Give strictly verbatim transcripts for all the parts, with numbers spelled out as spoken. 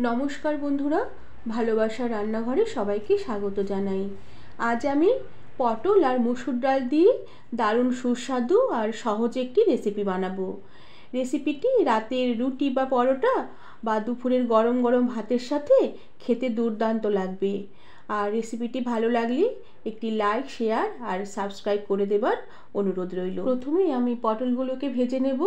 नमस्कार बंधुरा भालोबासा रान्नाघरे सबाइके स्वागत जानाई। आज आमी पटल और मसूर डाल दिए दारुण सुस्वादु और सहज एक रेसिपि बनाबो। रेसिपिटी रातेर रुटी बा परोटा बा दुपुरेर गरम गरम भातेर साथे खेते दुर्दान्त लागबे। और रेसिपिटी भालो लागले एक लाइक शेयर और सबस्क्राइब करे देवार अनुरोध रइल। प्रथमेई आमी पटलगुलोके भेजे नेब।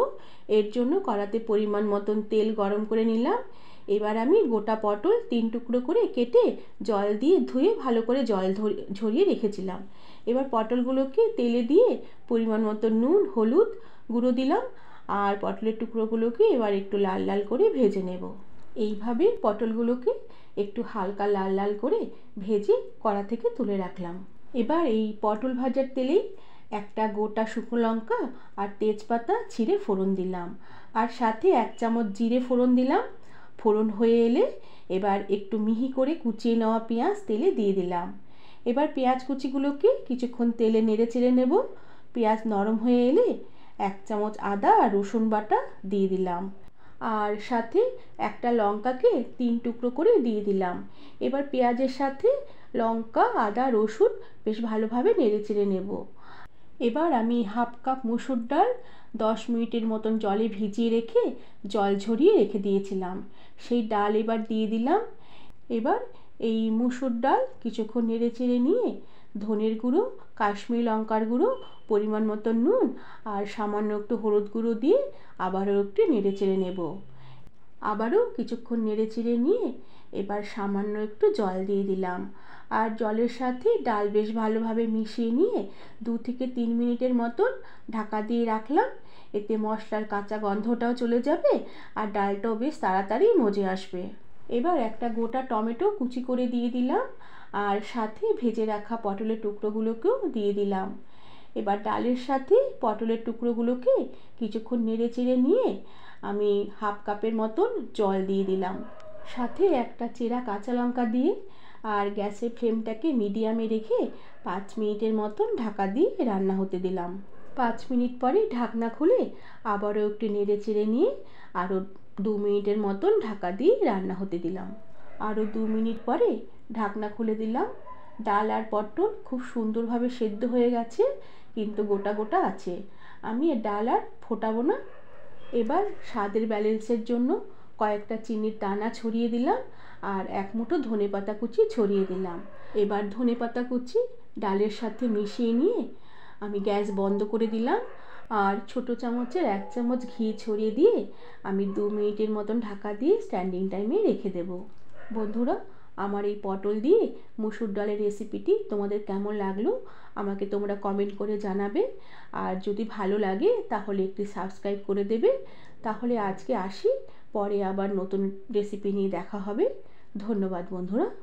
एर जोन्नो कड़ाइते परिमाण मतन तेल गरम करे निलाम। एबार आमी गोटा पटल तीन टुकरो करे केटे जल दिए धुए भालो करे जल झरिए रेखेछिलाम। एबार पटलगुलोके तेले दिए परिमाण मतो नून हलुद गुड़ो दिलाम और पटलेर टुकरोगुलोके एबार एकटु लाल लाल करे भेजे नेब। एइभाबे पटलगुलोके एकटु हालका लाल लाल करे भेजे कड़ा थेके तुले राखलाम। एबार एइ पटल भाजार तेलेई एकटा गोटा शुकनो लंका और तेजपाता छिड़े फोड़न दिलाम और साथे एक चामच जिरे फोड़न दिलाम। फोड़न होये एले एबार एकटु मिहि करे कुचिए नेওয়া पेঁয়াज तेले दिए दिलाम। एबार पेঁয়াज कुचिগুলোকে কিছুক্ষণ तेले নেড়েচেড়ে নেব। পেঁয়াজ নরম হয়ে এলে এক চামচ আদা আর রসুন বাটা দিয়ে দিলাম আর সাথে একটা লঙ্কাকে তিন টুকরো করে দিয়ে দিলাম। এবার পেঁয়াজের সাথে লঙ্কা আদা রসুন বেশ ভালোভাবে নেড়েচেড়ে নেব। এবার আমি হাফ কাপ মসুর ডাল দশ মিনিটের মতন জলে ভিজিয়ে রেখে জল ঝরিয়ে রেখে দিয়েছিলাম সেই ডাল এবার দিয়ে দিলাম। এবার এই মসুর ডাল কিছুক্ষণ নেড়েচেড়ে নিয়ে ধনের গুঁড়ো কাশ্মীরি লঙ্কার গুঁড়ো পরিমাণ মতো নুন আর সামান্য একটু হলুদ গুঁড়ো দিয়ে আবারও একটু নেড়েচেড়ে নেব। আবারও কিছুক্ষণ নেড়েচেড়ে নিয়ে এবার সামান্য একটু জল দিয়ে দিলাম আর জলের সাথে ডাল বেশ ভালোভাবে মিশিয়ে নিয়ে দু থেকে তিন মিনিটের মতন ঢাকা দিয়ে রাখলাম। এতে মশলার কাঁচা গন্ধটাও চলে যাবে আর ডালটাও বেশ তাড়াতাড়ি মজে আসবে। এবার একটা গোটা টমেটো কুচি করে দিয়ে দিলাম আর সাথে ভেজে রাখা পটলের টুকরোগুলোকেও দিয়ে দিলাম। এবার ডালের সাথে পটলের টুকরোগুলোকে কিছুক্ষণ নেড়েচেড়ে নিয়ে আমি হাফ কাপের মতন জল দিয়ে দিলাম। সাথে একটা চেরা কাঁচা লঙ্কা দিয়ে আর গ্যাসের ফ্লেমটাকে মিডিয়ামে রেখে পাঁচ মিনিটের মতন ঢাকা দিয়ে রান্না হতে দিলাম। পাঁচ মিনিট পরে ঢাকনা খুলে আবারও একটু নেড়েচেড়ে নিয়ে আরও দু মিনিটের মতন ঢাকা দিয়ে রান্না হতে দিলাম। আরও দু মিনিট পরে ঢাকনা খুলে দিলাম। ডাল আর পটল খুব সুন্দরভাবে সেদ্ধ হয়ে গেছে কিন্তু গোটা গোটা আছে। আমি ডাল আর ফোটাবো না। এবার স্বাদের ব্যালেন্সের জন্য কয়েকটা চিনির দানা ছড়িয়ে দিলাম আর এক মুঠো ধনেপাতা কুচি ছড়িয়ে দিলাম। এবার ধনেপাতা কুচি ডালের সাথে মিশিয়ে নিয়ে আমি গ্যাস বন্ধ করে দিলাম আর ছোট চামচের এক চামচ ঘি ছড়িয়ে দিয়ে আমি দু মিনিটের মতন ঢাকা দিয়ে স্ট্যান্ডিং টাইমে রেখে দেব। বন্ধুরা আমার এই পটল দিয়ে মসুর ডালের রেসিপিটি তোমাদের কেমন লাগলো আমাকে তোমরা কমেন্ট করে জানাবে। আর যদি ভালো লাগে তাহলে একটি সাবস্ক্রাইব করে দেবে। তাহলে আজকে আসি, পরে আবার নতুন রেসিপি নিয়ে দেখা হবে। ধন্যবাদ বন্ধুরা।